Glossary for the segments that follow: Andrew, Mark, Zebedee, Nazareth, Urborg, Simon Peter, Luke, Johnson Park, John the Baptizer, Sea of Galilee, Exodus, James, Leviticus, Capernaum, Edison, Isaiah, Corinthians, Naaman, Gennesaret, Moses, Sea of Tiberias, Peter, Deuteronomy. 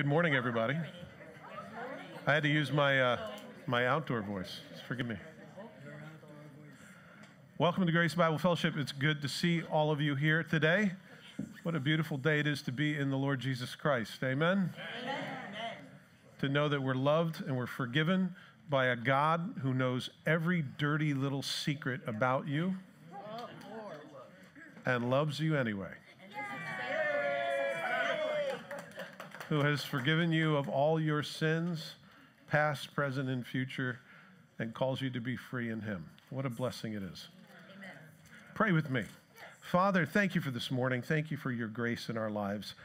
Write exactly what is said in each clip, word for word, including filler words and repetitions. Good morning, everybody. I had to use my uh, my outdoor voice. Forgive me. Welcome to Grace Bible Fellowship. It's good to see all of you here today. What a beautiful day it is to be in the Lord Jesus Christ. Amen? Amen. To know that we're loved and we're forgiven by a God who knows every dirty little secret about you and loves you anyway. Who has forgiven you of all your sins, past, present, and future, and calls you to be free in him. What a blessing it is. Amen. Pray with me. Father, thank you for this morning. Thank you for your grace in our lives.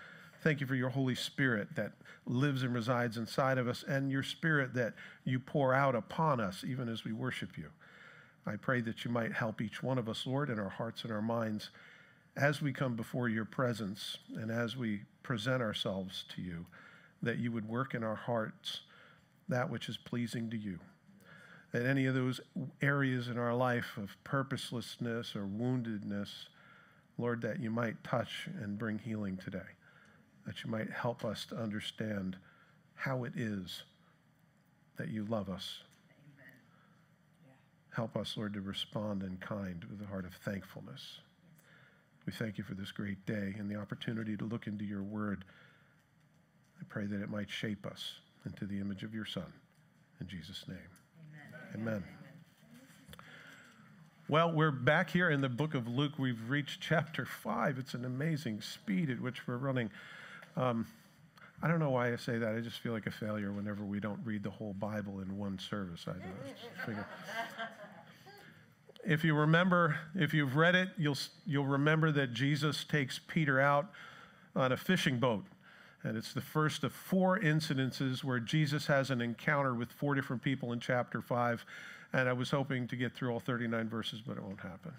Thank you for your Holy Spirit that lives and resides inside of us, and your Spirit that you pour out upon us even as we worship you. I pray that you might help each one of us, Lord, in our hearts and our minds, as we come before your presence and as we present ourselves to you, that you would work in our hearts that which is pleasing to you. That any of those areas in our life of purposelessness or woundedness, Lord, that you might touch and bring healing today, that you might help us to understand how it is that you love us. Amen. Yeah. Help us, Lord, to respond in kind with a heart of thankfulness. We thank you for this great day and the opportunity to look into your word. I pray that it might shape us into the image of your Son. In Jesus' name, amen. Amen. Amen. Well, we're back here in the book of Luke. We've reached chapter five. It's an amazing speed at which we're running. Um, I don't know why I say that. I just feel like a failure whenever we don't read the whole Bible in one service. I don't know. If you remember, if you've read it, you'll, you'll remember that Jesus takes Peter out on a fishing boat. And it's the first of four incidences where Jesus has an encounter with four different people in chapter five. And I was hoping to get through all thirty-nine verses, but it won't happen.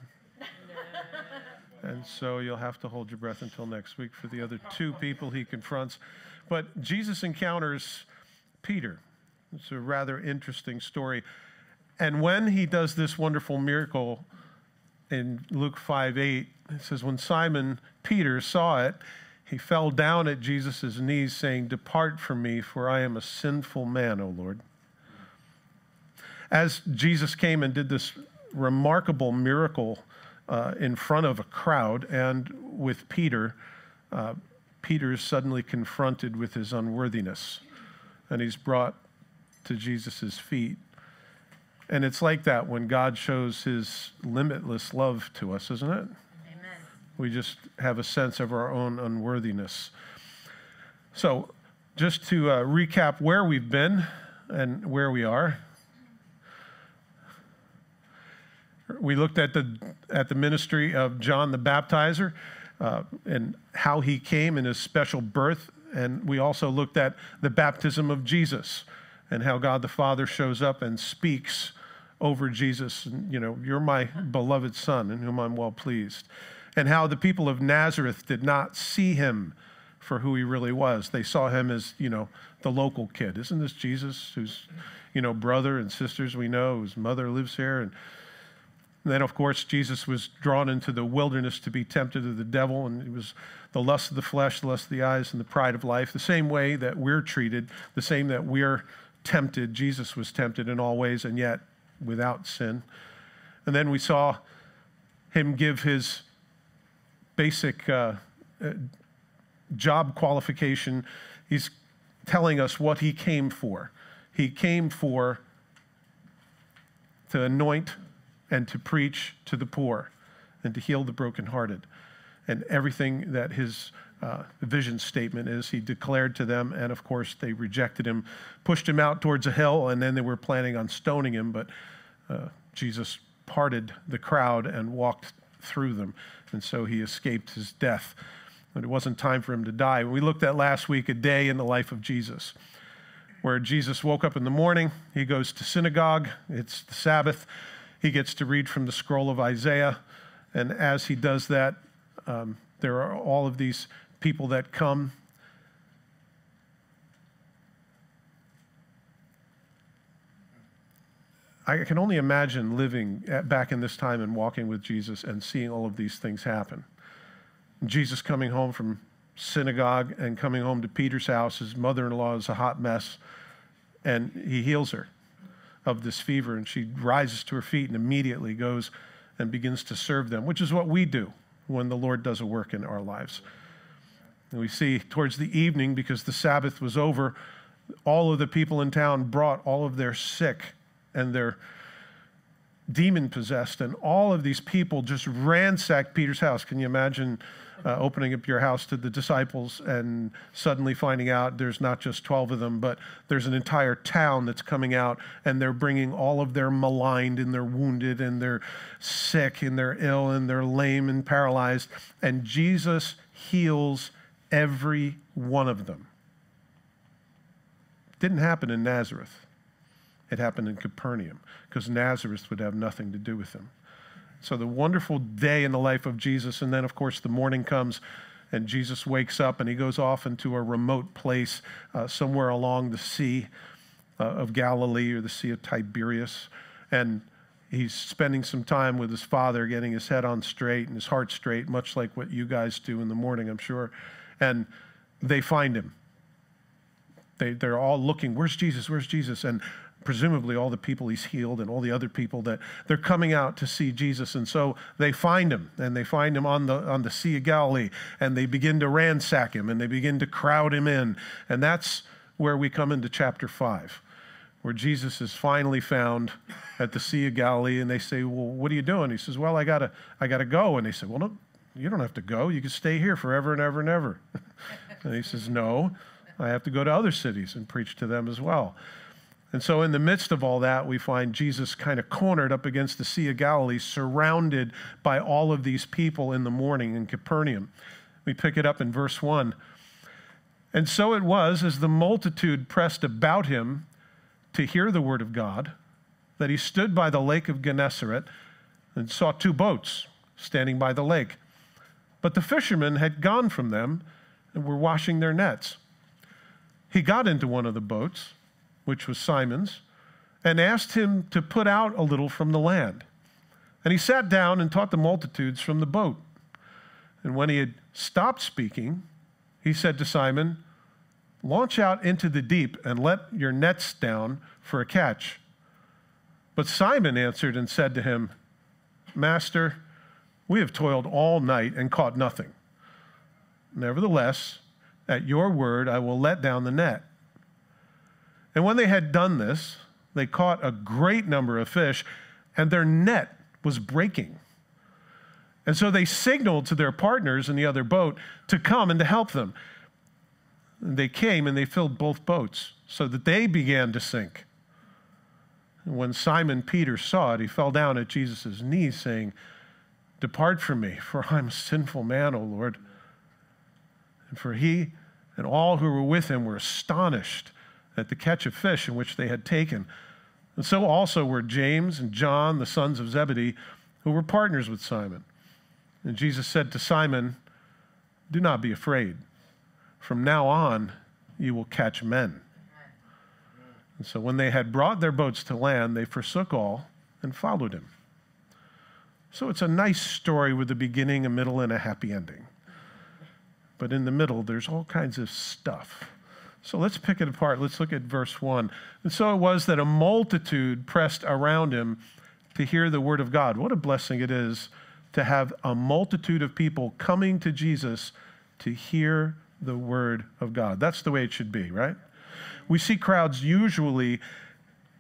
And so you'll have to hold your breath until next week for the other two people he confronts. But Jesus encounters Peter. It's a rather interesting story. And when he does this wonderful miracle in Luke five eight, it says, when Simon Peter saw it, he fell down at Jesus' knees saying, "Depart from me, for I am a sinful man, O Lord." As Jesus came and did this remarkable miracle uh, in front of a crowd and with Peter, uh, Peter is suddenly confronted with his unworthiness, and he's brought to Jesus' feet. And it's like that when God shows his limitless love to us, isn't it? Amen. We just have a sense of our own unworthiness. So just to uh, recap where we've been and where we are. We looked at the, at the ministry of John the Baptizer uh, and how he came in his special birth. And we also looked at the baptism of Jesus and how God the Father shows up and speaks over Jesus, and, you know, "You're my beloved Son in whom I'm well pleased." And how the people of Nazareth did not see him for who he really was. They saw him as, you know, the local kid. Isn't this Jesus whose, you know, brother and sisters we know, whose mother lives here? And then, of course, Jesus was drawn into the wilderness to be tempted of the devil, and it was the lust of the flesh, the lust of the eyes, and the pride of life, the same way that we're treated, the same that we're tempted. Jesus was tempted in all ways and yet without sin. And then we saw him give his basic uh, uh, job qualification. He's telling us what he came for. He came for to anoint and to preach to the poor and to heal the brokenhearted. And everything that his Uh, vision statement is, he declared to them, and of course they rejected him, pushed him out towards a hill, and then they were planning on stoning him, but uh, Jesus parted the crowd and walked through them, and so he escaped his death. But it wasn't time for him to die. We looked at last week a day in the life of Jesus, where Jesus woke up in the morning, he goes to synagogue, it's the Sabbath, he gets to read from the scroll of Isaiah, and as he does that, um, there are all of these people that come. I can only imagine living at, back in this time and walking with Jesus and seeing all of these things happen. Jesus coming home from synagogue and coming home to Peter's house. His mother-in-law is a hot mess, and he heals her of this fever, and she rises to her feet and immediately goes and begins to serve them, which is what we do when the Lord does a work in our lives. And we see towards the evening, because the Sabbath was over, all of the people in town brought all of their sick and their demon-possessed, and all of these people just ransacked Peter's house. Can you imagine uh, opening up your house to the disciples and suddenly finding out there's not just twelve of them, but there's an entire town that's coming out, and they're bringing all of their maligned and their wounded and their sick and their ill and their lame and paralyzed, and Jesus heals every one of them. Didn't happen in Nazareth. It happened in Capernaum, because Nazareth would have nothing to do with him. So the wonderful day in the life of Jesus, and then, of course, the morning comes, and Jesus wakes up, and he goes off into a remote place uh, somewhere along the Sea uh, of Galilee or the Sea of Tiberias, and he's spending some time with his Father, getting his head on straight and his heart straight, much like what you guys do in the morning, I'm sure, and they find him. They, they're all looking, where's Jesus, where's Jesus? And presumably all the people he's healed and all the other people that they're coming out to see Jesus. And so they find him, and they find him on the, on the Sea of Galilee, and they begin to ransack him, and they begin to crowd him in. And that's where we come into chapter five, where Jesus is finally found at the Sea of Galilee. And they say, well, what are you doing? He says, well, I gotta, I gotta go. And they say, well, no, you don't have to go. You can stay here forever and ever and ever. And he says, no, I have to go to other cities and preach to them as well. And so in the midst of all that, we find Jesus kind of cornered up against the Sea of Galilee, surrounded by all of these people in the morning in Capernaum. We pick it up in verse one. And so it was, as the multitude pressed about him to hear the word of God, that he stood by the lake of Gennesaret and saw two boats standing by the lake. But the fishermen had gone from them and were washing their nets. He got into one of the boats, which was Simon's, and asked him to put out a little from the land. And he sat down and taught the multitudes from the boat. And when he had stopped speaking, he said to Simon, launch out into the deep and let your nets down for a catch. But Simon answered and said to him, Master, we have toiled all night and caught nothing. Nevertheless, at your word, I will let down the net. And when they had done this, they caught a great number of fish, and their net was breaking. And so they signaled to their partners in the other boat to come and to help them. And they came and they filled both boats so that they began to sink. And when Simon Peter saw it, he fell down at Jesus' knees, saying, depart from me, for I'm a sinful man, O Lord. And for he and all who were with him were astonished at the catch of fish in which they had taken. And so also were James and John, the sons of Zebedee, who were partners with Simon. And Jesus said to Simon, do not be afraid. From now on, you will catch men. And so when they had brought their boats to land, they forsook all and followed him. So it's a nice story with a beginning, a middle, and a happy ending. But in the middle, there's all kinds of stuff. So let's pick it apart. Let's look at verse one. And so it was that a multitude pressed around him to hear the word of God. What a blessing it is to have a multitude of people coming to Jesus to hear the word of God. That's the way it should be, right? We see crowds usually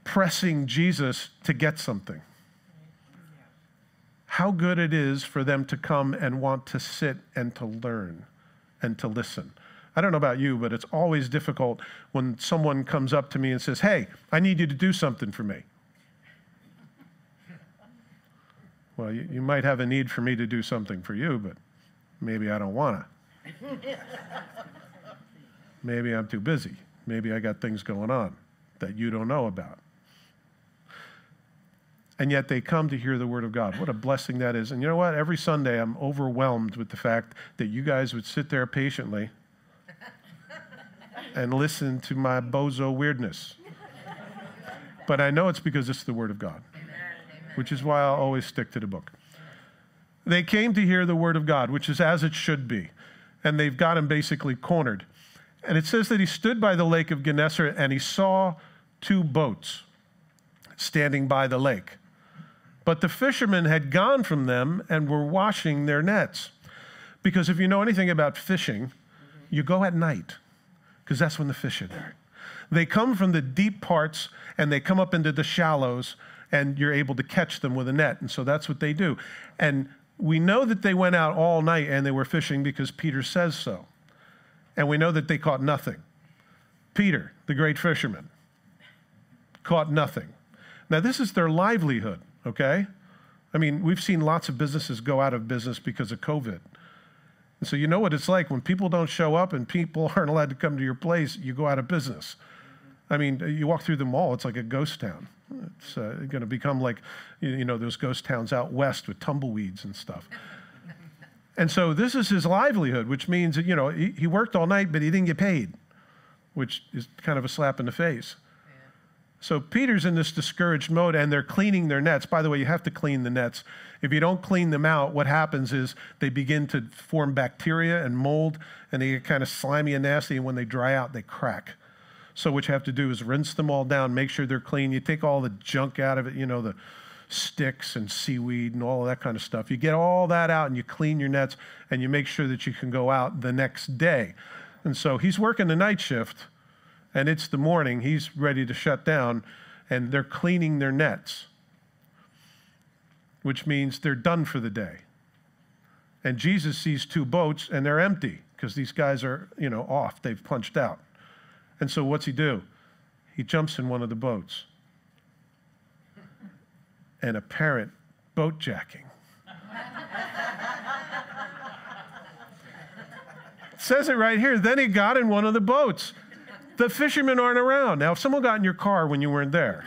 pressing Jesus to get something. How good it is for them to come and want to sit and to learn and to listen. I don't know about you, but it's always difficult when someone comes up to me and says, hey, I need you to do something for me. Well, you, you might have a need for me to do something for you, but maybe I don't want to. Maybe I'm too busy. Maybe I got things going on that you don't know about. And yet they come to hear the word of God. What a blessing that is. And you know what? Every Sunday I'm overwhelmed with the fact that you guys would sit there patiently and listen to my bozo weirdness. But I know it's because it's the word of God, amen, amen. Which is why I'll always stick to the book. They came to hear the word of God, which is as it should be. and they've got him basically cornered. And it says that he stood by the lake of Gennesaret and he saw two boats standing by the lake. But the fishermen had gone from them and were washing their nets. Because if you know anything about fishing, you go at night, because that's when the fish are there. They come from the deep parts and they come up into the shallows, and you're able to catch them with a net. And so that's what they do. And we know that they went out all night and they were fishing because Peter says so. And we know that they caught nothing. Peter, the great fisherman, caught nothing. Now, this is their livelihood, okay? I mean, we've seen lots of businesses go out of business because of COVID. And so you know what it's like when people don't show up and people aren't allowed to come to your place, you go out of business. I mean, you walk through the mall, it's like a ghost town. It's uh, going to become like, you know, those ghost towns out west with tumbleweeds and stuff. And so this is his livelihood, which means, you know, he, he worked all night, but he didn't get paid, which is kind of a slap in the face. Yeah. So Peter's in this discouraged mode, and they're cleaning their nets. By the way, you have to clean the nets. If you don't clean them out, what happens is they begin to form bacteria and mold, and they get kind of slimy and nasty, and when they dry out, they crack. So what you have to do is rinse them all down, make sure they're clean. You take all the junk out of it, you know, the sticks and seaweed and all of that kind of stuff. You get all that out and you clean your nets and you make sure that you can go out the next day. And so he's working the night shift and it's the morning. He's ready to shut down and they're cleaning their nets, which means they're done for the day. And Jesus sees two boats and they're empty because these guys are, you know, off. They've punched out. And so what's he do? He jumps in one of the boats. And apparent boat jacking. It says it right here. Then he got in one of the boats. The fishermen aren't around. Now, if someone got in your car when you weren't there,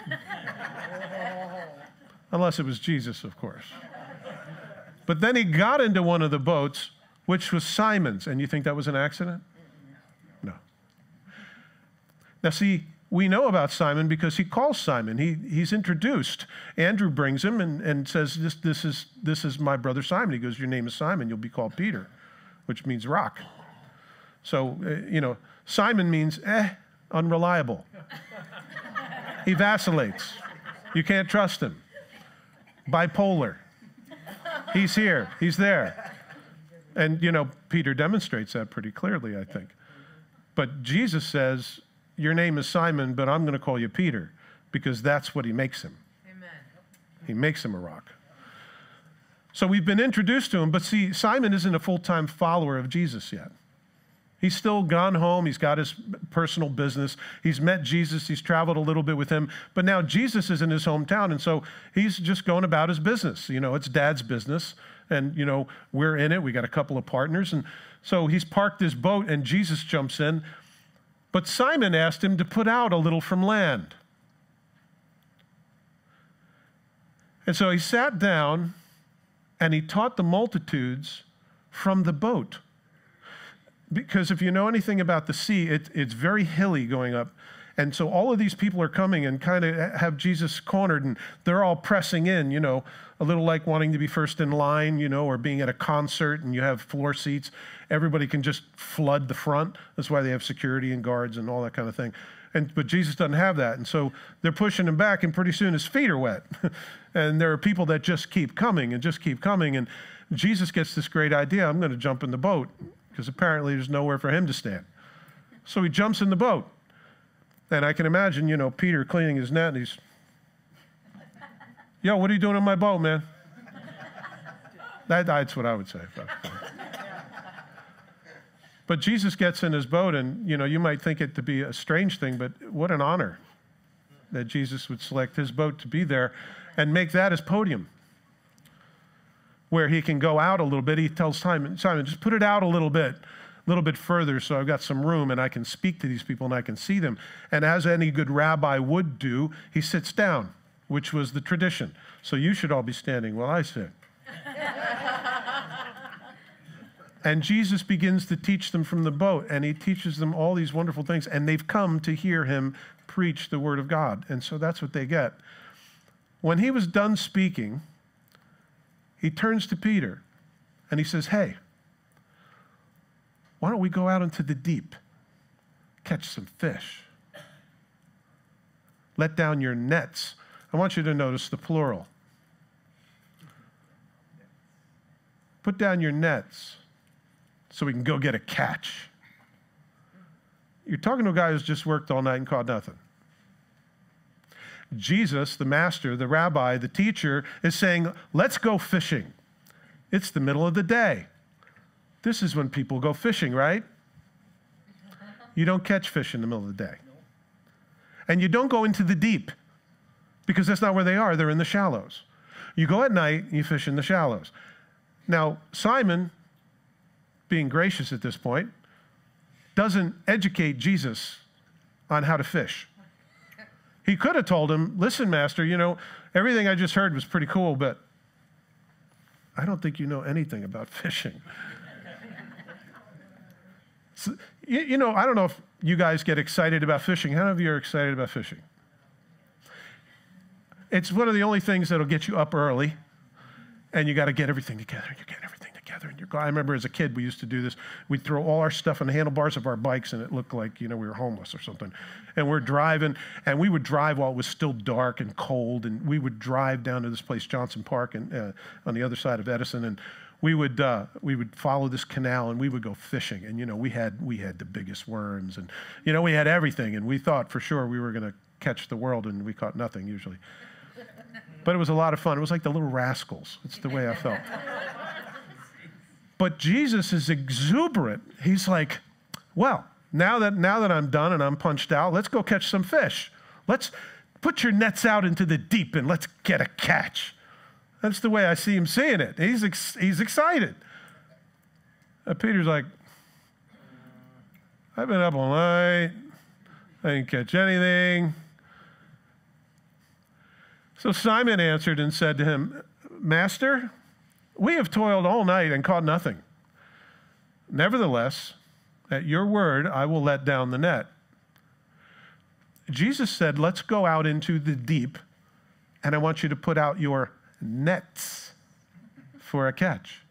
unless it was Jesus, of course. But then he got into one of the boats, which was Simon's. And you think that was an accident? No. Now, see, we know about Simon because he calls Simon. He, he's introduced. Andrew brings him and, and says, this, this, is, this is my brother Simon. He goes, your name is Simon. You'll be called Peter, which means rock. So, uh, you know, Simon means, eh, unreliable. He vacillates. You can't trust him. Bipolar. He's here. He's there. And, you know, Peter demonstrates that pretty clearly, I think. But Jesus says, your name is Simon, but I'm going to call you Peter, because that's what he makes him. Amen. He makes him a rock. So we've been introduced to him, but see, Simon isn't a full-time follower of Jesus yet. He's still gone home. He's got his personal business. He's met Jesus. He's traveled a little bit with him, but now Jesus is in his hometown, and so he's just going about his business. You know, it's Dad's business, and, you know, we're in it. We got a couple of partners, and so he's parked his boat, and Jesus jumps in. But Simon asked him to put out a little from land. And so he sat down and he taught the multitudes from the boat. Because if you know anything about the sea, it, it's very hilly going up. And so all of these people are coming and kind of have Jesus cornered, and they're all pressing in, you know, a little like wanting to be first in line, you know, or being at a concert and you have floor seats. Everybody can just flood the front. That's why they have security and guards and all that kind of thing. And, but Jesus doesn't have that. And so they're pushing him back, and pretty soon his feet are wet. And there are people that just keep coming and just keep coming. And Jesus gets this great idea. I'm going to jump in the boat, because apparently there's nowhere for him to stand. So he jumps in the boat. And I can imagine, you know, Peter cleaning his net, and he's, yo, what are you doing on my boat, man? That, that's what I would say. But Jesus gets in his boat, and, you know, you might think it to be a strange thing, but what an honor that Jesus would select his boat to be there and make that his podium, where he can go out a little bit. He tells Simon, Simon, just put it out a little bit. Little bit further, so I've got some room and I can speak to these people and I can see them. And as any good rabbi would do, he sits down, which was the tradition. So you should all be standing while I sit. And Jesus begins to teach them from the boat, and he teaches them all these wonderful things, and they've come to hear him preach the word of God. And so that's what they get. When he was done speaking, he turns to Peter and he says, hey, Why don't we go out into the deep, catch some fish? Let down your nets. I want you to notice the plural. Put down your nets so we can go get a catch. You're talking to a guy who's just worked all night and caught nothing. Jesus, the master, the rabbi, the teacher, is saying, let's go fishing. It's the middle of the day. This is when people go fishing, right? You don't catch fish in the middle of the day. And you don't go into the deep because that's not where they are. They're in the shallows. You go at night, you fish in the shallows. Now, Simon, being gracious at this point, doesn't educate Jesus on how to fish. He could have told him, listen, master, you know, everything I just heard was pretty cool, but I don't think you know anything about fishing. So, you, you know, I don't know if you guys get excited about fishing. How many of you are excited about fishing? It's one of the only things that'll get you up early, and you got to get everything together. You get everything together. And you're, I remember as a kid, we used to do this. We'd throw all our stuff on the handlebars of our bikes, and it looked like, you know, we were homeless or something. And we're driving, and we would drive while it was still dark and cold, and we would drive down to this place, Johnson Park, and uh, on the other side of Edison, and we would uh, we would follow this canal, and we would go fishing. And you know, we had we had the biggest worms, and you know, we had everything, and we thought for sure we were going to catch the world, and we caught nothing usually. But it was a lot of fun. It was like the Little Rascals. It's the way I felt. But Jesus is exuberant. He's like, well, now that, now that I'm done and I'm punched out, let's go catch some fish. Let's put your nets out into the deep and let's get a catch. That's the way I see him saying it. He's, ex he's excited. And Peter's like, I've been up all night. I didn't catch anything. So Simon answered and said to him, Master, we have toiled all night and caught nothing. Nevertheless, at your word, I will let down the net. Jesus said, let's go out into the deep, and I want you to put out your nets for a catch.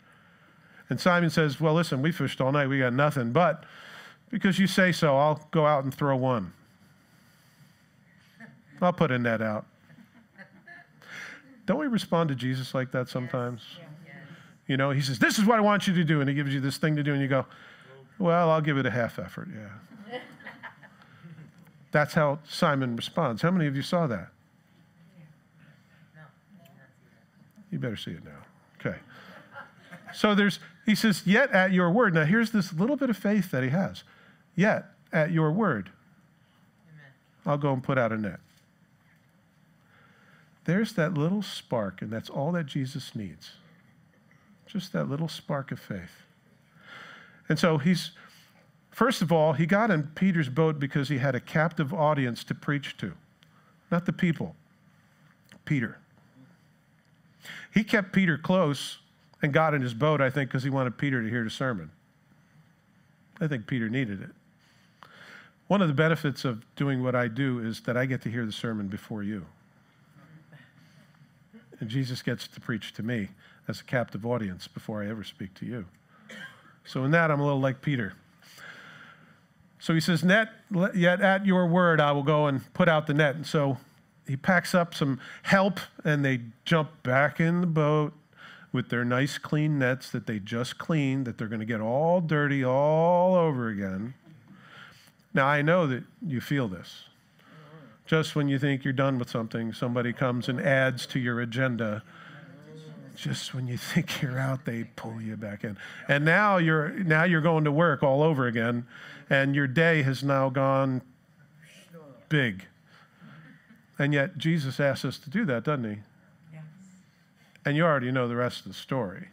And Simon says, well, listen, we fished all night. We got nothing, but because you say so, I'll go out and throw one. I'll put a net out. Don't we respond to Jesus like that sometimes? Yes. Yeah. Yes. You know, he says, this is what I want you to do. And he gives you this thing to do. And you go, well, I'll give it a half effort. Yeah. That's how Simon responds. How many of you saw that? You better see it now. Okay. So there's, he says, yet at your word. Now here's this little bit of faith that he has. Yet at your word, amen, I'll go and put out a net. There's that little spark, and that's all that Jesus needs. Just that little spark of faith. And so he's, first of all, he got in Peter's boat because he had a captive audience to preach to. Not the people. Peter. He kept Peter close and got in his boat, I think, because he wanted Peter to hear the sermon. I think Peter needed it. One of the benefits of doing what I do is that I get to hear the sermon before you. And Jesus gets to preach to me as a captive audience before I ever speak to you. So in that, I'm a little like Peter. So he says, net, yet at your word, I will go and put out the net. And so he packs up some help, and they jump back in the boat with their nice, clean nets that they just cleaned, that they're going to get all dirty all over again. Now, I know that you feel this. Just when you think you're done with something, somebody comes and adds to your agenda. Just when you think you're out, they pull you back in. And now you're, now you're going to work all over again, and your day has now gone big. And yet Jesus asks us to do that, doesn't he? Yes. And you already know the rest of the story.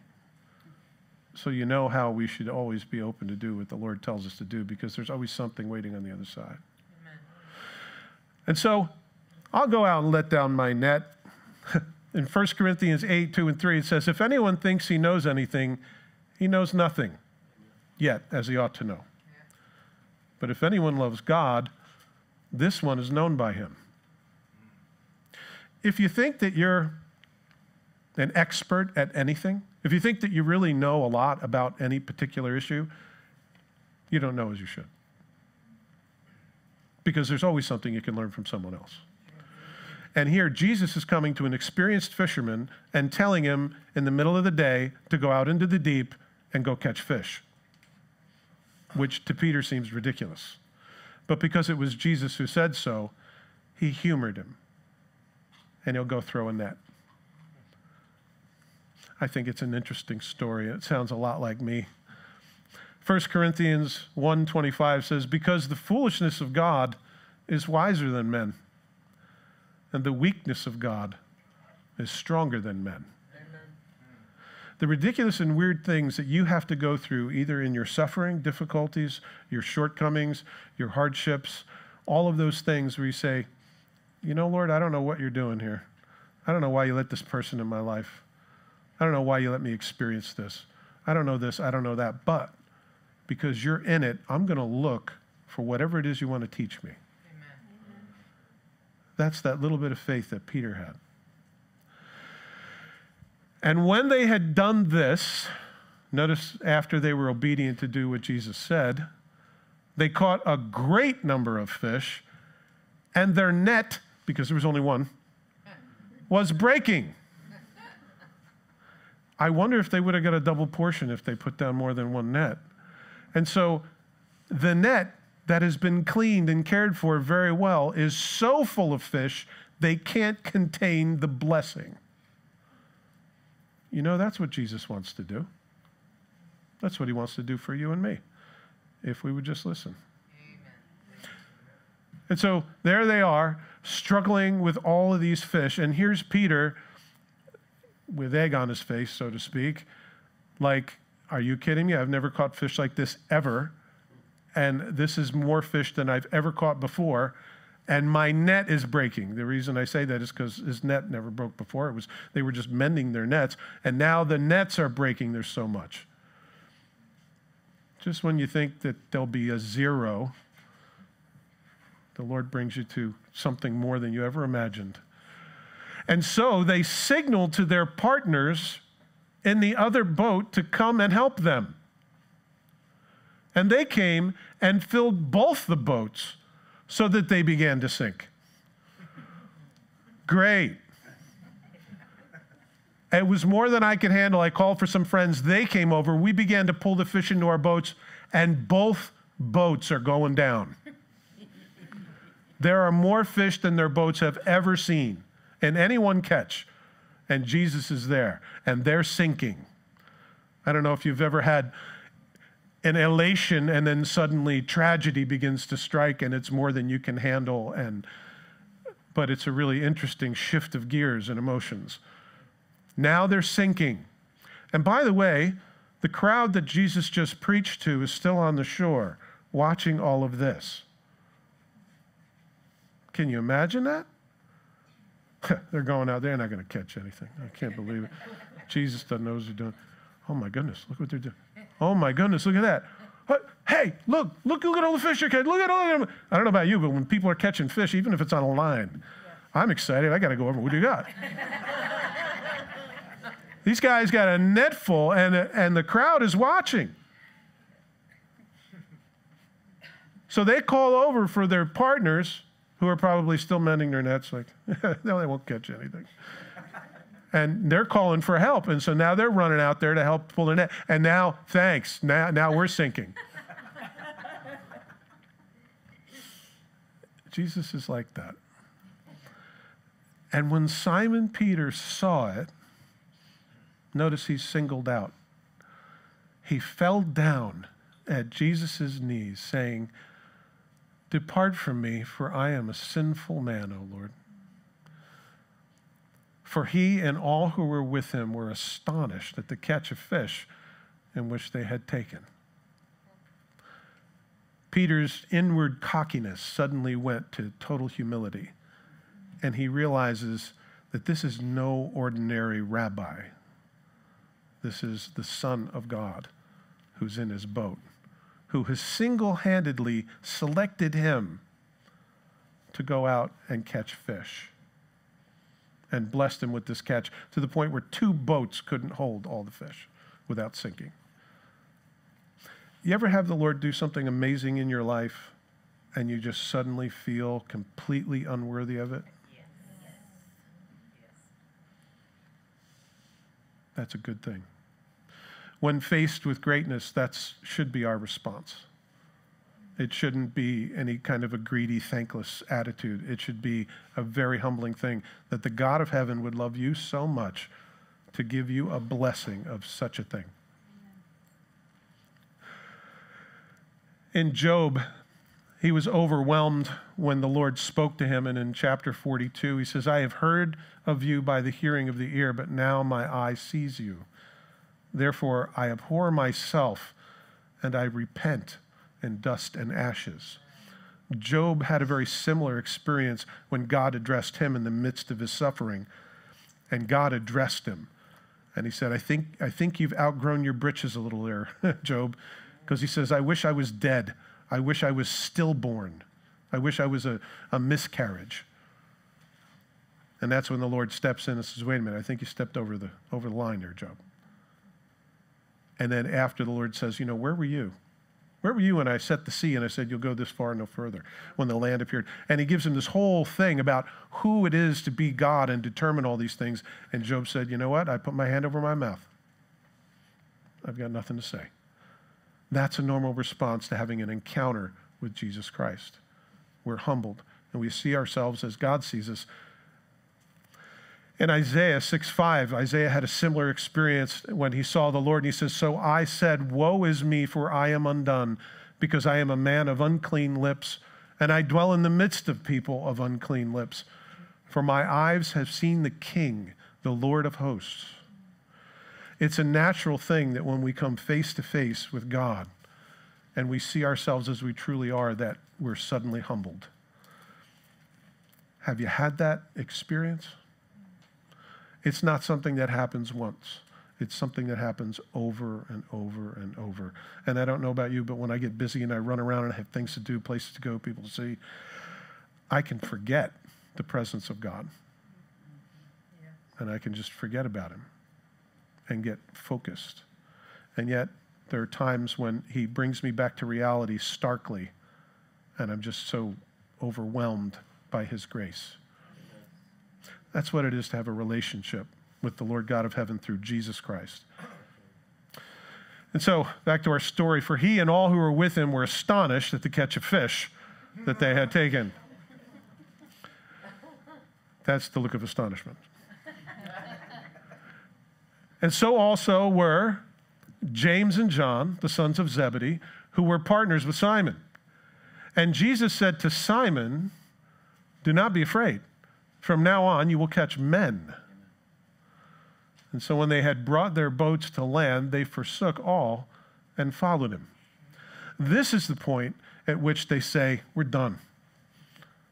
So you know how we should always be open to do what the Lord tells us to do, because there's always something waiting on the other side. And so I'll go out and let down my net. In First Corinthians eight, two and three, it says, if anyone thinks he knows anything, he knows nothing yet as he ought to know. Yeah. But if anyone loves God, this one is known by him. If you think that you're an expert at anything, if you think that you really know a lot about any particular issue, you don't know as you should. Because there's always something you can learn from someone else. And here, Jesus is coming to an experienced fisherman and telling him in the middle of the day to go out into the deep and go catch fish, which to Peter seems ridiculous. But because it was Jesus who said so, he humored him, and he'll go throw a net. I think it's an interesting story. It sounds a lot like me. First Corinthians one twenty-five says, because the foolishness of God is wiser than men, and the weakness of God is stronger than men. Amen. The ridiculous and weird things that you have to go through, either in your suffering, difficulties, your shortcomings, your hardships, all of those things where you say, you know, Lord, I don't know what you're doing here. I don't know why you let this person in my life. I don't know why you let me experience this. I don't know this, I don't know that, but because you're in it, I'm going to look for whatever it is you want to teach me. That's that little bit of faith that Peter had. And when they had done this, notice after they were obedient to do what Jesus said, they caught a great number of fish, and their net, because there was only one, was breaking. I wonder if they would have got a double portion if they put down more than one net. And so the net that has been cleaned and cared for very well is so full of fish, they can't contain the blessing. You know, that's what Jesus wants to do. That's what he wants to do for you and me, if we would just listen. Amen. And so there they are, struggling with all of these fish, and here's Peter with egg on his face, so to speak, like, are you kidding me? I've never caught fish like this ever. And this is more fish than I've ever caught before, and my net is breaking. The reason I say that is because his net never broke before. It was, they were just mending their nets, and now the nets are breaking. There's so much. Just when you think that there'll be a zero, the Lord brings you to something more than you ever imagined. And so they signaled to their partners in the other boat to come and help them. And they came and filled both the boats so that they began to sink. Great. It was more than I could handle. I called for some friends. They came over. We began to pull the fish into our boats, and both boats are going down. There are more fish than their boats have ever seen in any one catch, and Jesus is there, and they're sinking. I don't know if you've ever had an elation, and then suddenly tragedy begins to strike, and it's more than you can handle. And but it's a really interesting shift of gears and emotions. Now they're sinking. And by the way, the crowd that Jesus just preached to is still on the shore, watching all of this. Can you imagine that? They're going out there, they're not going to catch anything. I can't believe it. Jesus doesn't know what they're doing. Oh my goodness, look what they're doing. Oh my goodness, look at that. Hey, look, look, look at all the fish you're catching. Look at all of them. I don't know about you, but when people are catching fish, even if it's on a line, yeah. I'm excited. I got to go over. What do you got? These guys got a net full, and, and the crowd is watching. So they call over for their partners, who are probably still mending their nets, like, no, they won't catch anything. And they're calling for help. And so now they're running out there to help pull their net. And now, thanks, now, now we're sinking. Jesus is like that. And when Simon Peter saw it, notice he's singled out. He fell down at Jesus' knees saying, depart from me, for I am a sinful man, O Lord. For he and all who were with him were astonished at the catch of fish in which they had taken. Peter's inward cockiness suddenly went to total humility, and he realizes that this is no ordinary rabbi. This is the Son of God who's in his boat, who has single-handedly selected him to go out and catch fish, and blessed him with this catch to the point where two boats couldn't hold all the fish without sinking. You ever have the Lord do something amazing in your life and you just suddenly feel completely unworthy of it? Yes. Yes. Yes. That's a good thing. When faced with greatness, that should be our response. It shouldn't be any kind of a greedy, thankless attitude. It should be a very humbling thing that the God of heaven would love you so much to give you a blessing of such a thing. In Job, he was overwhelmed when the Lord spoke to him. And in chapter forty-two, he says, I have heard of you by the hearing of the ear, but now my eye sees you. Therefore, I abhor myself and I repent in dust and ashes. Job had a very similar experience when God addressed him in the midst of his suffering, and God addressed him. And he said, I think, I think you've outgrown your britches a little there, Job, because he says, I wish I was dead. I wish I was stillborn. I wish I was a, a miscarriage. And that's when the Lord steps in and says, wait a minute, I think you stepped over the, over the line there, Job. And then after the Lord says, you know, where were you? Where were you when I set the sea and I said, you'll go this far and no further, when the land appeared? And he gives him this whole thing about who it is to be God and determine all these things. And Job said, you know what? I put my hand over my mouth. I've got nothing to say. That's a normal response to having an encounter with Jesus Christ. We're humbled and we see ourselves as God sees us. In Isaiah six five, Isaiah had a similar experience when he saw the Lord. And he says, so I said, woe is me, for I am undone, because I am a man of unclean lips, and I dwell in the midst of people of unclean lips. For my eyes have seen the King, the Lord of hosts. It's a natural thing that when we come face to face with God and we see ourselves as we truly are, that we're suddenly humbled. Have you had that experience? It's not something that happens once. It's something that happens over and over and over. And I don't know about you, but when I get busy and I run around and I have things to do, places to go, people to see, I can forget the presence of God. Yeah. And I can just forget about him and get focused. And yet there are times when he brings me back to reality starkly, and I'm just so overwhelmed by his grace. That's what it is to have a relationship with the Lord God of heaven through Jesus Christ. And so, back to our story. For he and all who were with him were astonished at the catch of fish that they had taken. That's the look of astonishment. And so also were James and John, the sons of Zebedee, who were partners with Simon. And Jesus said to Simon, do not be afraid. From now on, you will catch men. And so when they had brought their boats to land, they forsook all and followed him. This is the point at which they say, we're done.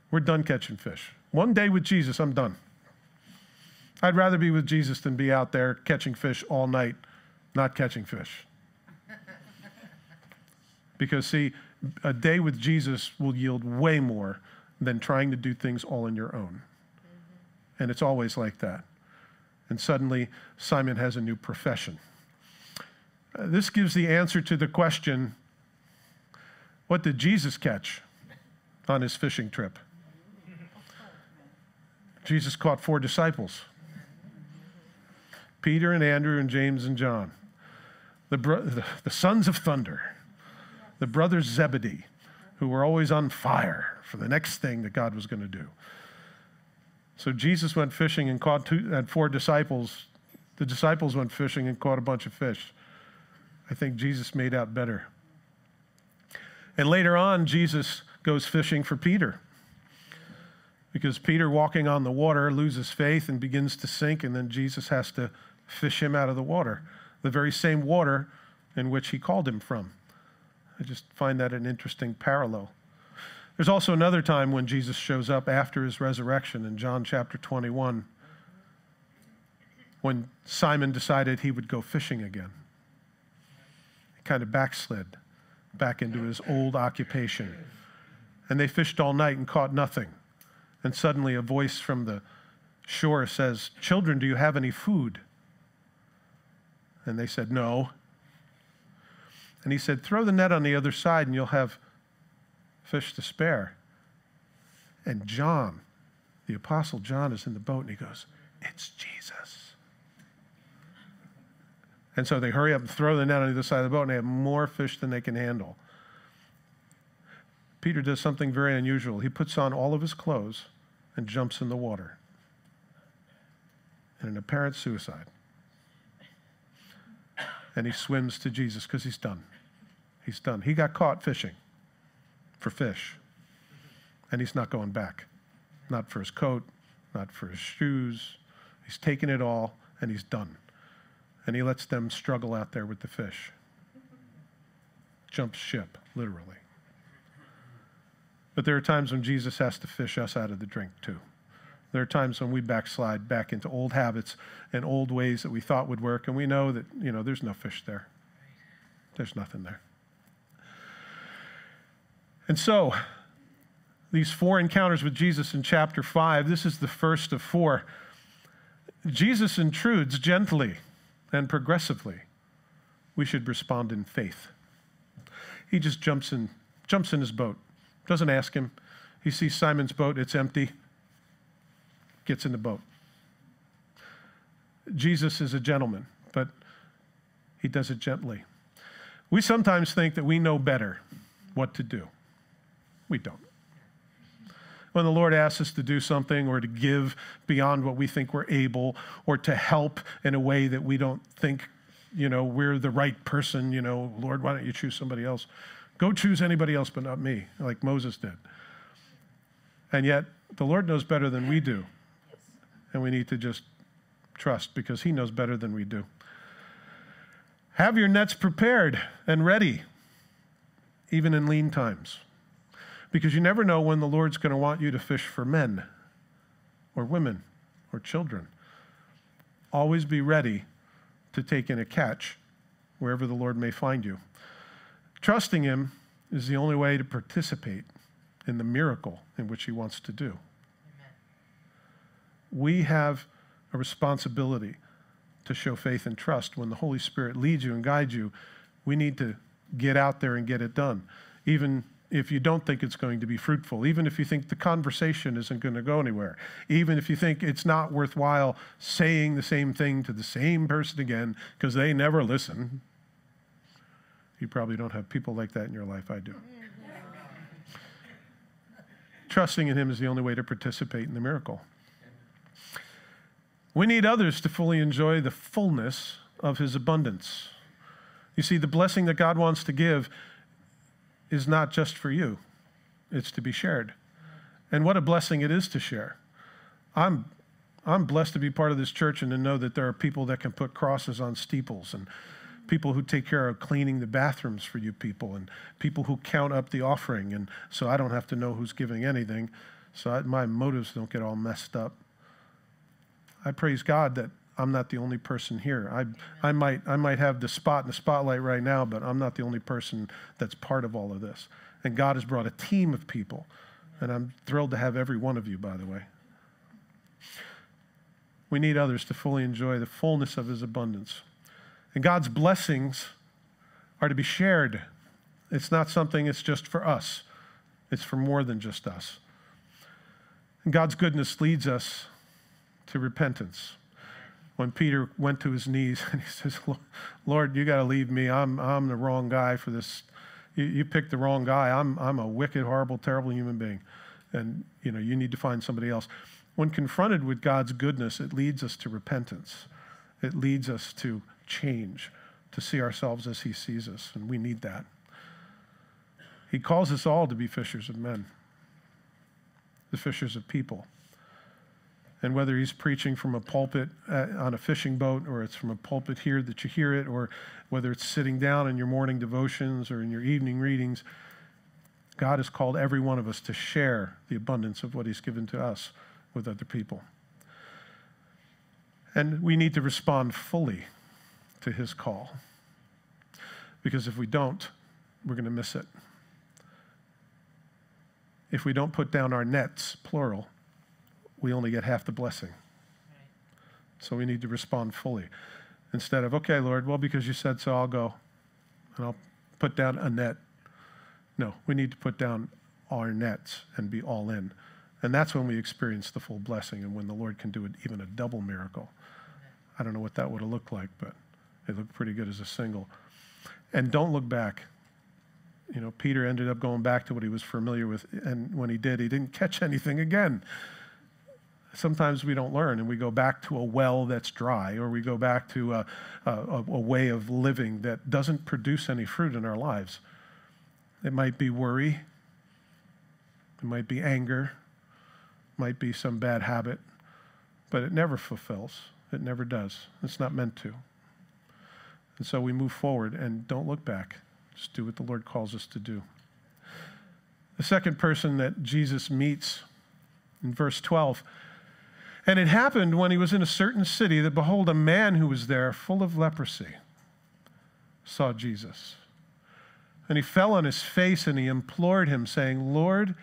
We're done catching fish. One day with Jesus, I'm done. I'd rather be with Jesus than be out there catching fish all night, not catching fish. Because see, a day with Jesus will yield way more than trying to do things all on your own. And it's always like that. And suddenly, Simon has a new profession. Uh, this gives the answer to the question, what did Jesus catch on his fishing trip? Jesus caught four disciples, Peter and Andrew and James and John, the, the, the sons of thunder, the brothers Zebedee, who were always on fire for the next thing that God was going to do. So Jesus went fishing and caught two, had four disciples. The disciples went fishing and caught a bunch of fish. I think Jesus made out better. And later on, Jesus goes fishing for Peter, because Peter, walking on the water, loses faith and begins to sink, and then Jesus has to fish him out of the water, the very same water in which he called him from. I just find that an interesting parallel. There's also another time when Jesus shows up after his resurrection in John chapter twenty-one, when Simon decided he would go fishing again. He kind of backslid back into his old occupation. And they fished all night and caught nothing. And suddenly a voice from the shore says, children, do you have any food? And they said, no. And he said, throw the net on the other side and you'll have fish to spare. And John, the Apostle John, is in the boat and he goes, it's Jesus. And so they hurry up and throw the net on the other side of the boat and they have more fish than they can handle. Peter does something very unusual. He puts on all of his clothes and jumps in the water in an apparent suicide. And he swims to Jesus because he's done. He's done. He got caught fishing for fish. And he's not going back. Not for his coat, not for his shoes. He's taken it all and he's done. And he lets them struggle out there with the fish. Jumps ship, literally. But there are times when Jesus has to fish us out of the drink too. There are times when we backslide back into old habits and old ways that we thought would work, and we know that, you know, there's no fish there. There's nothing there. And so, these four encounters with Jesus in chapter five, this is the first of four. Jesus intrudes gently and progressively. We should respond in faith. He just jumps in, jumps in his boat. Doesn't ask him. He sees Simon's boat, it's empty. Gets in the boat. Jesus is a gentleman, but he does it gently. We sometimes think that we know better what to do. We don't. When the Lord asks us to do something or to give beyond what we think we're able or to help in a way that we don't think, you know, we're the right person, you know, Lord, why don't you choose somebody else? Go choose anybody else but not me, like Moses did. And yet, the Lord knows better than we do. And we need to just trust because he knows better than we do. Have your nets prepared and ready, even in lean times. Because you never know when the Lord's going to want you to fish for men or women or children. Always be ready to take in a catch wherever the Lord may find you. Trusting him is the only way to participate in the miracle in which he wants to do. Amen. We have a responsibility to show faith and trust. When the Holy Spirit leads you and guides you, we need to get out there and get it done. Even if you don't think it's going to be fruitful, even if you think the conversation isn't going to go anywhere, even if you think it's not worthwhile saying the same thing to the same person again because they never listen. You probably don't have people like that in your life. I do. Trusting in him is the only way to participate in the miracle. We need others to fully enjoy the fullness of his abundance. You see, the blessing that God wants to give is not just for you. It's to be shared. And what a blessing it is to share. I'm, I'm blessed to be part of this church and to know that there are people that can put crosses on steeples and people who take care of cleaning the bathrooms for you people and people who count up the offering. And so I don't have to know who's giving anything. So I, my motives don't get all messed up. I praise God that I'm not the only person here. I, I, might, I might have the spot in the spotlight right now, but I'm not the only person that's part of all of this. And God has brought a team of people. And I'm thrilled to have every one of you, by the way. We need others to fully enjoy the fullness of his abundance. And God's blessings are to be shared. It's not something that's just for us. It's for more than just us. And God's goodness leads us to repentance. When Peter went to his knees and he says, Lord, you got to leave me. I'm, I'm the wrong guy for this. You, you picked the wrong guy. I'm, I'm a wicked, horrible, terrible human being. And, you know, you need to find somebody else. When confronted with God's goodness, it leads us to repentance. It leads us to change, to see ourselves as he sees us, and we need that. He calls us all to be fishers of men, the fishers of people. And whether he's preaching from a pulpit uh, on a fishing boat, or it's from a pulpit here that you hear it, or whether it's sitting down in your morning devotions or in your evening readings, God has called every one of us to share the abundance of what he's given to us with other people. And we need to respond fully to his call. Because if we don't, we're going to miss it. If we don't put down our nets, plural, we only get half the blessing. So we need to respond fully. Instead of, okay, Lord, well, because you said so, I'll go. And I'll put down a net. No, we need to put down our nets and be all in. And that's when we experience the full blessing and when the Lord can do it, even a double miracle. I don't know what that would have looked like, but it looked pretty good as a single. And don't look back. You know, Peter ended up going back to what he was familiar with, and when he did, he didn't catch anything again. Sometimes we don't learn, and we go back to a well that's dry, or we go back to a, a, a way of living that doesn't produce any fruit in our lives. It might be worry. It might be anger. It might be some bad habit, but it never fulfills. It never does. It's not meant to. And so we move forward and don't look back. Just do what the Lord calls us to do. The second person that Jesus meets in verse twelve, and it happened when he was in a certain city that behold, a man who was there full of leprosy saw Jesus. And he fell on his face and he implored him saying, Lord,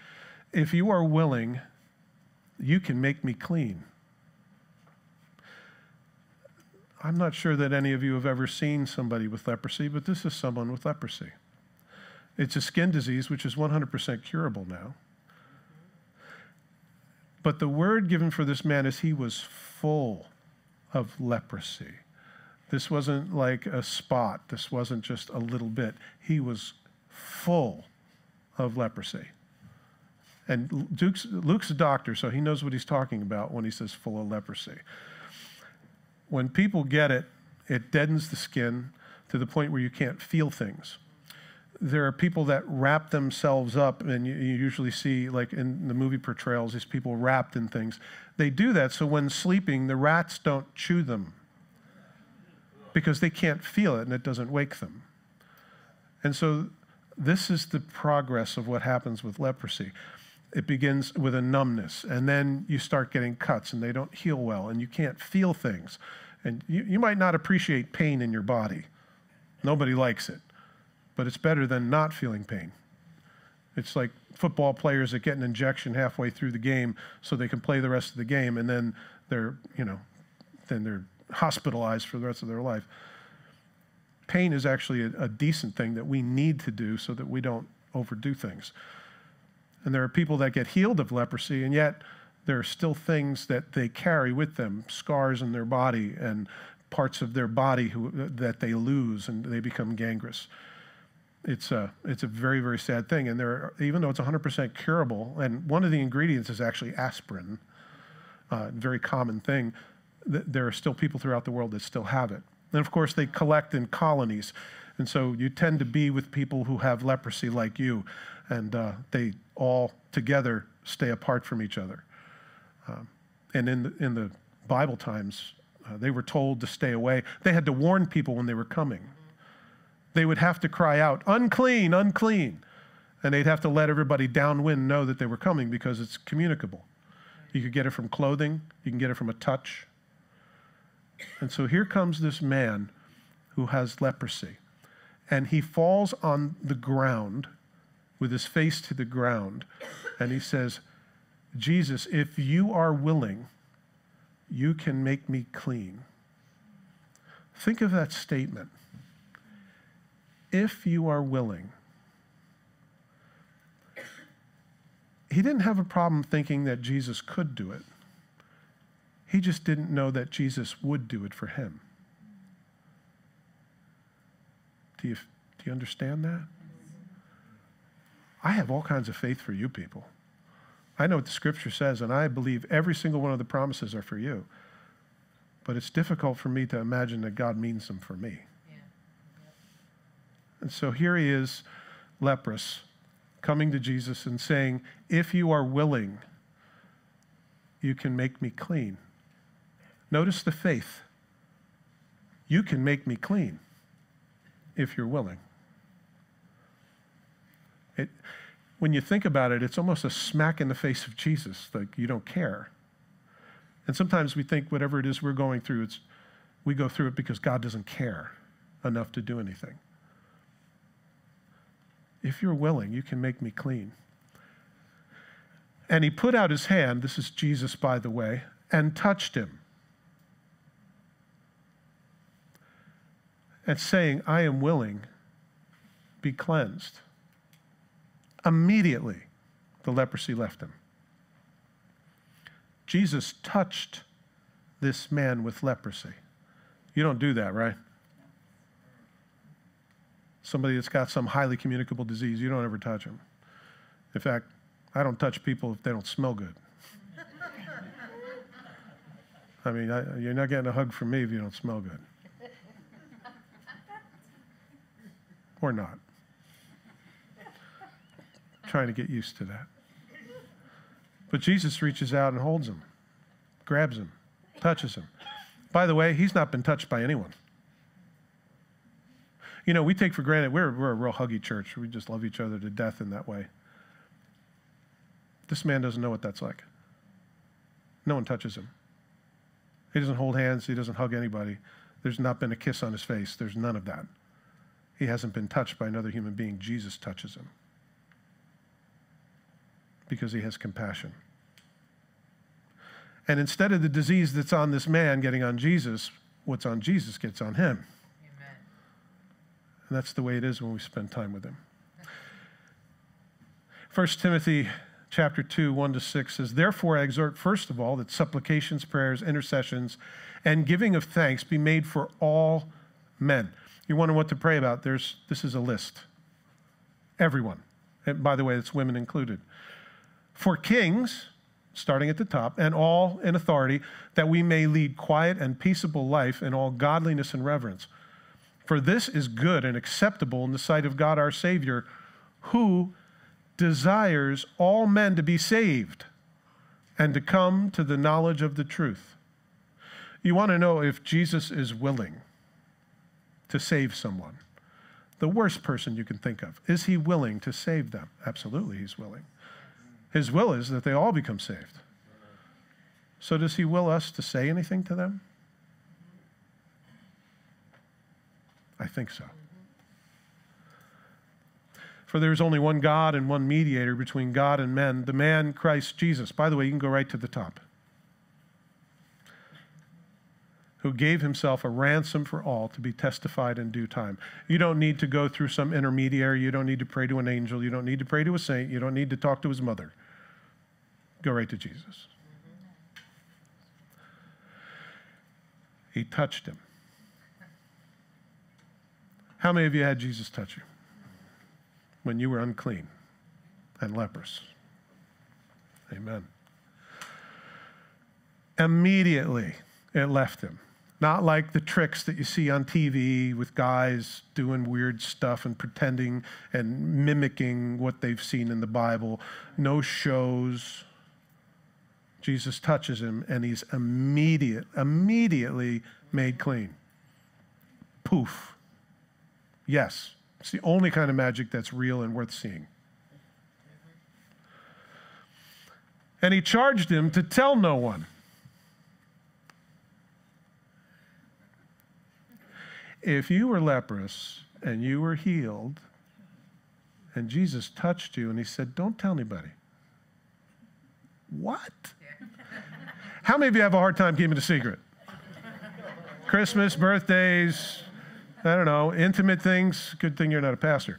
if you are willing, you can make me clean. I'm not sure that any of you have ever seen somebody with leprosy, but this is someone with leprosy. It's a skin disease, which is one hundred percent curable now. But the word given for this man is he was full of leprosy. This wasn't like a spot. This wasn't just a little bit. He was full of leprosy. And Luke's, Luke's a doctor, so he knows what he's talking about when he says full of leprosy. When people get it, it deadens the skin to the point where you can't feel things. There are people that wrap themselves up, and you, you usually see, like in the movie portrayals, these people wrapped in things. They do that so when sleeping, the rats don't chew them because they can't feel it and it doesn't wake them. And so this is the progress of what happens with leprosy. It begins with a numbness, and then you start getting cuts, and they don't heal well, and you can't feel things. And you, you might not appreciate pain in your body. Nobody likes it, but it's better than not feeling pain. It's like football players that get an injection halfway through the game so they can play the rest of the game, and then they're, you know, then they're hospitalized for the rest of their life. Pain is actually a, a decent thing that we need to do so that we don't overdo things. And there are people that get healed of leprosy, and yet there are still things that they carry with them, scars in their body and parts of their body who, that they lose, and they become gangrenous. It's a, it's a very, very sad thing. And there are, even though it's one hundred percent curable, and one of the ingredients is actually aspirin, a uh, very common thing, th there are still people throughout the world that still have it. And, of course, they collect in colonies. And so you tend to be with people who have leprosy like you, and uh, they all together stay apart from each other. Um, and in the, in the Bible times, uh, they were told to stay away. They had to warn people when they were coming. They would have to cry out, unclean, unclean. And they'd have to let everybody downwind know that they were coming because it's communicable. You could get it from clothing. You can get it from a touch. And so here comes this man who has leprosy. And he falls on the ground with his face to the ground. And he says, Jesus, if you are willing, you can make me clean. Think of that statement. If you are willing. He didn't have a problem thinking that Jesus could do it. He just didn't know that Jesus would do it for him. Do you, do you understand that? I have all kinds of faith for you people. I know what the scripture says, and I believe every single one of the promises are for you. But it's difficult for me to imagine that God means them for me. Yeah. Yep. And so here he is, leprous, coming to Jesus and saying, if you are willing, you can make me clean. Notice the faith. You can make me clean. If you're willing. It, when you think about it, it's almost a smack in the face of Jesus, like you don't care. And sometimes we think whatever it is we're going through, it's, we go through it because God doesn't care enough to do anything. If you're willing, you can make me clean. And he put out his hand, this is Jesus, by the way, and touched him. And saying, I am willing, be cleansed. Immediately, the leprosy left him. Jesus touched this man with leprosy. You don't do that, right? Somebody that's got some highly communicable disease, you don't ever touch them. In fact, I don't touch people if they don't smell good. I mean, I, you're not getting a hug from me if you don't smell good. Or not. I'm trying to get used to that. But Jesus reaches out and holds him, grabs him, touches him. By the way, he's not been touched by anyone. You know, we take for granted, we're, we're a real huggy church. We just love each other to death in that way. This man doesn't know what that's like. No one touches him. He doesn't hold hands. He doesn't hug anybody. There's not been a kiss on his face. There's none of that. He hasn't been touched by another human being. Jesus touches him because he has compassion. And instead of the disease that's on this man getting on Jesus, what's on Jesus gets on him. Amen. And that's the way it is when we spend time with him. First Timothy chapter two, one to six says, "Therefore I exhort first of all that supplications, prayers, intercessions, and giving of thanks be made for all men." You wonder what to pray about. There's, this is a list. Everyone. And by the way, it's women included. "For kings," starting at the top, "and all in authority, that we may lead quiet and peaceable life in all godliness and reverence. For this is good and acceptable in the sight of God our Savior, who desires all men to be saved and to come to the knowledge of the truth." You want to know if Jesus is willing to save someone. The worst person you can think of. Is he willing to save them? Absolutely, he's willing. His will is that they all become saved. So does he will us to say anything to them? I think so. "For there is only one God and one mediator between God and men, the man Christ Jesus." By the way, you can go right to the top. "Who gave himself a ransom for all to be testified in due time." You don't need to go through some intermediary. You don't need to pray to an angel. You don't need to pray to a saint. You don't need to talk to his mother. Go right to Jesus. He touched him. How many of you had Jesus touch you when you were unclean and leprous? Amen. Immediately, it left him. Not like the tricks that you see on T V with guys doing weird stuff and pretending and mimicking what they've seen in the Bible. No shows. Jesus touches him and he's immediate, immediately made clean. Poof. Yes, it's the only kind of magic that's real and worth seeing. "And he charged him to tell no one." If you were leprous and you were healed and Jesus touched you and he said, "Don't tell anybody." What? How many of you have a hard time keeping a secret? Christmas, birthdays, I don't know, intimate things. Good thing you're not a pastor.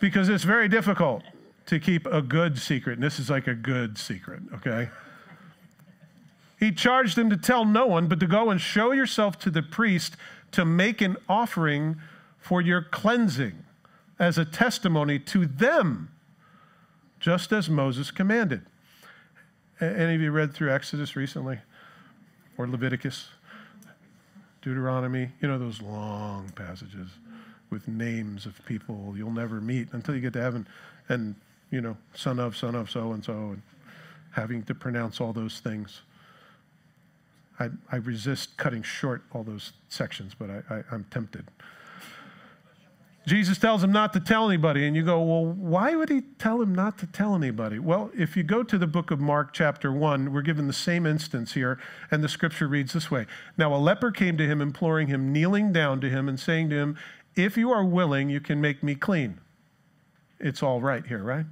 Because it's very difficult to keep a good secret. And this is like a good secret, okay? "He charged him to tell no one, but to go and show yourself to the priest to make an offering for your cleansing as a testimony to them, just as Moses commanded." Any of you read through Exodus recently? Or Leviticus? Deuteronomy? You know, those long passages with names of people you'll never meet until you get to heaven. And, you know, son of, son of, so-and-so, and having to pronounce all those things. I, I resist cutting short all those sections, but I, I, I'm tempted. Jesus tells him not to tell anybody, and you go, well, why would he tell him not to tell anybody? Well, if you go to the book of Mark chapter one, we're given the same instance here, and the scripture reads this way. "Now a leper came to him, imploring him, kneeling down to him and saying to him, 'If you are willing, you can make me clean.'" It's all right here, right?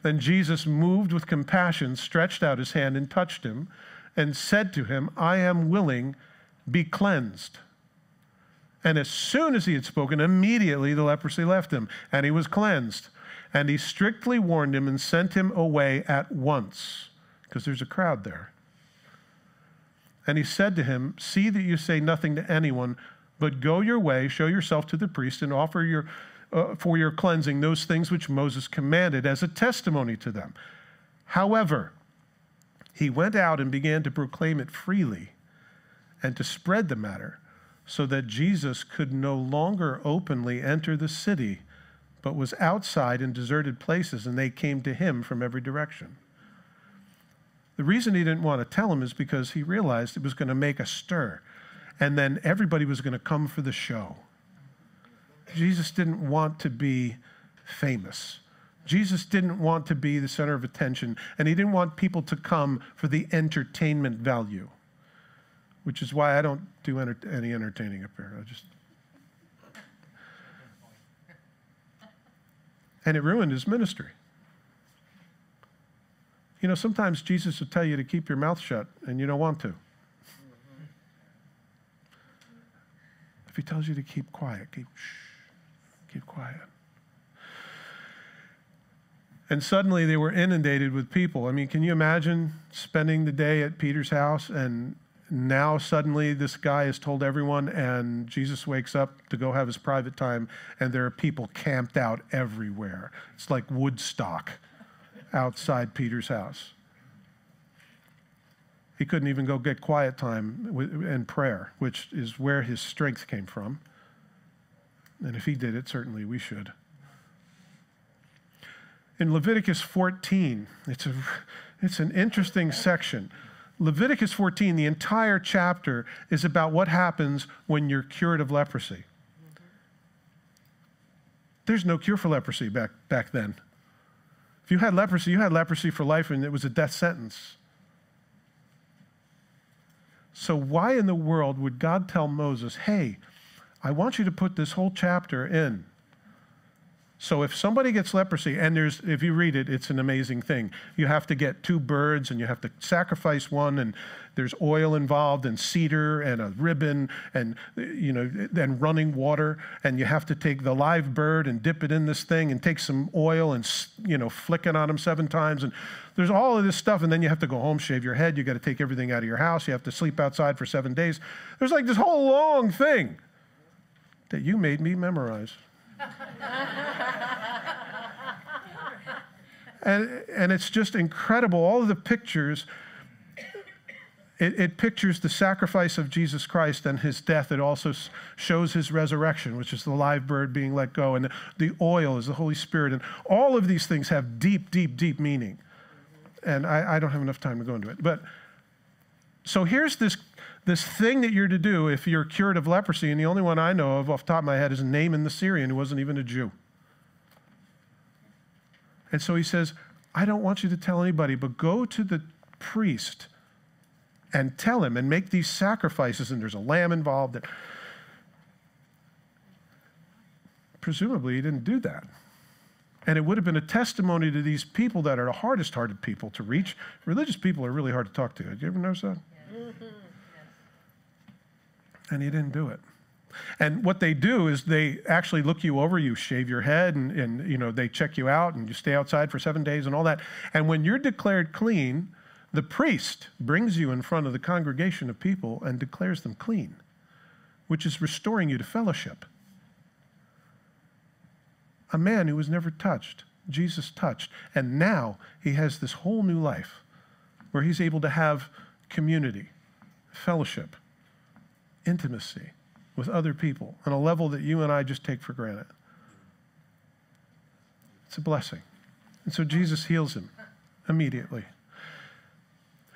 "Then Jesus, moved with compassion, stretched out his hand and touched him, and said to him, 'I am willing, be cleansed.' And as soon as he had spoken, immediately the leprosy left him, and he was cleansed. And he strictly warned him and sent him away at once, because there's a crowd there. And he said to him, see that you say nothing to anyone, but go your way, show yourself to the priest, and offer your, uh, for your cleansing those things which Moses commanded as a testimony to them. However, he went out and began to proclaim it freely and to spread the matter, so that Jesus could no longer openly enter the city, but was outside in deserted places, and they came to him from every direction. The reason he didn't want to tell him is because he realized it was going to make a stir, and then everybody was going to come for the show. Jesus didn't want to be famous. Jesus didn't want to be the center of attention, and he didn't want people to come for the entertainment value, which is why I don't do enter any entertaining up here. I just... And it ruined his ministry. You know, sometimes Jesus will tell you to keep your mouth shut, and you don't want to. If he tells you to keep quiet, keep shh, keep quiet. And suddenly they were inundated with people. I mean, can you imagine spending the day at Peter's house, and now suddenly this guy has told everyone, and Jesus wakes up to go have his private time, and there are people camped out everywhere. It's like Woodstock outside Peter's house. He couldn't even go get quiet time and prayer, which is where his strength came from. And if he did it, certainly we should. In Leviticus fourteen, it's, a, it's an interesting section. Leviticus fourteen, the entire chapter, is about what happens when you're cured of leprosy. There's no cure for leprosy back, back then. If you had leprosy, you had leprosy for life, and it was a death sentence. So why in the world would God tell Moses, hey, I want you to put this whole chapter in? So if somebody gets leprosy, and there's, if you read it, it's an amazing thing. You have to get two birds, and you have to sacrifice one, and there's oil involved, and cedar, and a ribbon, and, you know, and running water, and you have to take the live bird and dip it in this thing, and take some oil and, you know, flick it on them seven times, and there's all of this stuff, and then you have to go home, shave your head, you got to take everything out of your house, you have to sleep outside for seven days. There's like this whole long thing that you made me memorize. And, and it's just incredible. All of the pictures, it, it pictures the sacrifice of Jesus Christ and his death. It also shows his resurrection, which is the live bird being let go, and the oil is the Holy Spirit. And all of these things have deep, deep, deep meaning. And I, I don't have enough time to go into it. But so here's this, this thing that you're to do if you're cured of leprosy, and the only one I know of off the top of my head is Naaman the Syrian, who wasn't even a Jew. And so he says, I don't want you to tell anybody, but go to the priest and tell him and make these sacrifices, and there's a lamb involved. And presumably he didn't do that. And it would have been a testimony to these people that are the hardest-hearted people to reach. Religious people are really hard to talk to. Did you ever notice that? Yeah. And he didn't do it. And what they do is they actually look you over, you shave your head, and, and you know, they check you out, and you stay outside for seven days and all that. And when you're declared clean, the priest brings you in front of the congregation of people and declares them clean, which is restoring you to fellowship. A man who was never touched, Jesus touched, and now he has this whole new life where he's able to have community, fellowship, intimacy with other people on a level that you and I just take for granted. It's a blessing. And so Jesus heals him immediately.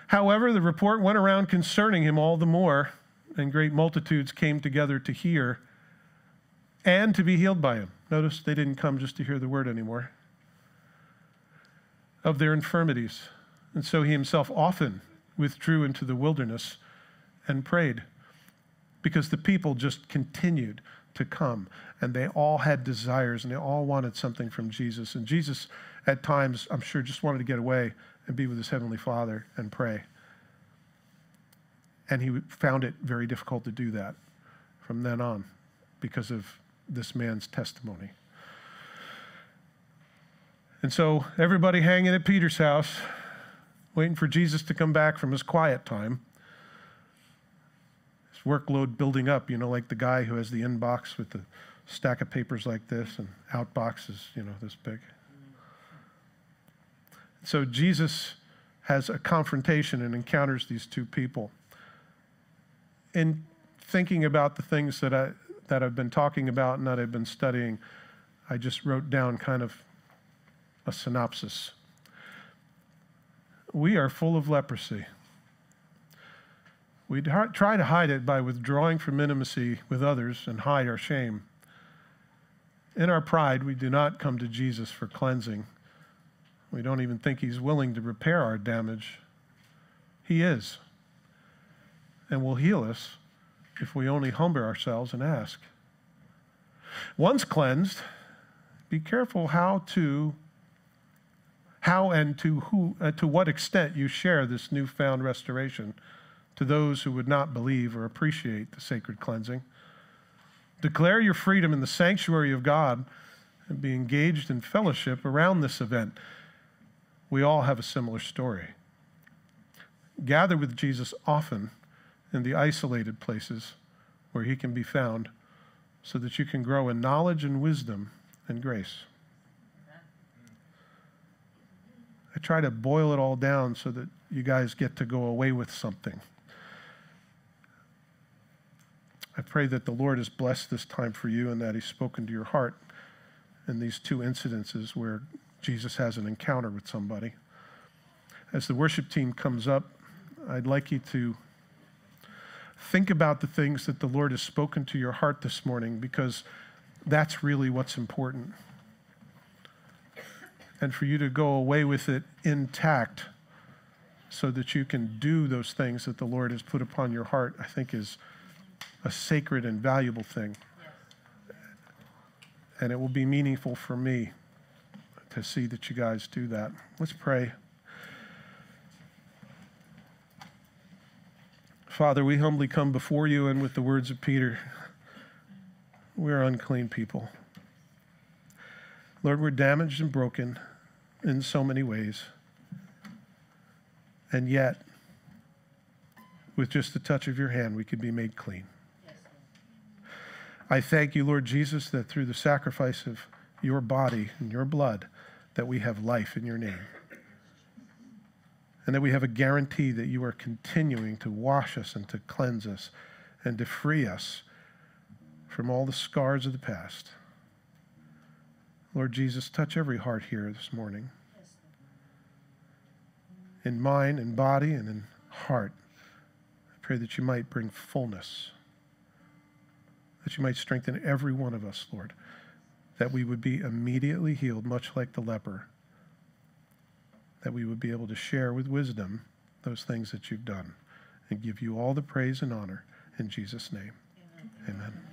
However, the report went around concerning him all the more, and great multitudes came together to hear and to be healed by him. Notice they didn't come just to hear the word anymore. Of their infirmities. And so he himself often withdrew into the wilderness and prayed, because the people just continued to come, and they all had desires, and they all wanted something from Jesus. And Jesus, at times, I'm sure, just wanted to get away and be with his heavenly Father and pray. And he found it very difficult to do that from then on. because of this man's testimony. And so everybody hanging at Peter's house, waiting for Jesus to come back from his quiet time. His workload building up, you know, like the guy who has the inbox with the stack of papers like this and outbox is, you know, this big. So Jesus has a confrontation and encounters these two people. In thinking about the things that, I, that I've been talking about and that I've been studying, I just wrote down kind of a synopsis. We are full of leprosy. We try to hide it by withdrawing from intimacy with others and hide our shame. In our pride, we do not come to Jesus for cleansing. We don't even think he's willing to repair our damage. He is, and will heal us if we only humble ourselves and ask. Once cleansed, be careful how to, how and to who, uh, to what extent you share this newfound restoration to those who would not believe or appreciate the sacred cleansing. Declare your freedom in the sanctuary of God and be engaged in fellowship around this event. We all have a similar story. Gather with Jesus often in the isolated places where he can be found so that you can grow in knowledge and wisdom and grace. I try to boil it all down so that you guys get to go away with something. I pray that the Lord has blessed this time for you and that he's spoken to your heart in these two incidences where Jesus has an encounter with somebody. As the worship team comes up, I'd like you to think about the things that the Lord has spoken to your heart this morning, because that's really what's important. And for you to go away with it intact so that you can do those things that the Lord has put upon your heart, I think is a sacred and valuable thing. And it will be meaningful for me to see that you guys do that. Let's pray. Father, we humbly come before you, and with the words of Peter, we're unclean people. Lord, we're damaged and broken in so many ways. And yet, with just the touch of your hand, we could be made clean. Yes. I thank you, Lord Jesus, that through the sacrifice of your body and your blood, that we have life in your name. And that we have a guarantee that you are continuing to wash us and to cleanse us and to free us from all the scars of the past. Lord Jesus, touch every heart here this morning. In mind and body and in heart. I pray that you might bring fullness. That you might strengthen every one of us, Lord. That we would be immediately healed, much like the leper. That we would be able to share with wisdom those things that you've done and give you all the praise and honor in Jesus' name. Amen. Amen.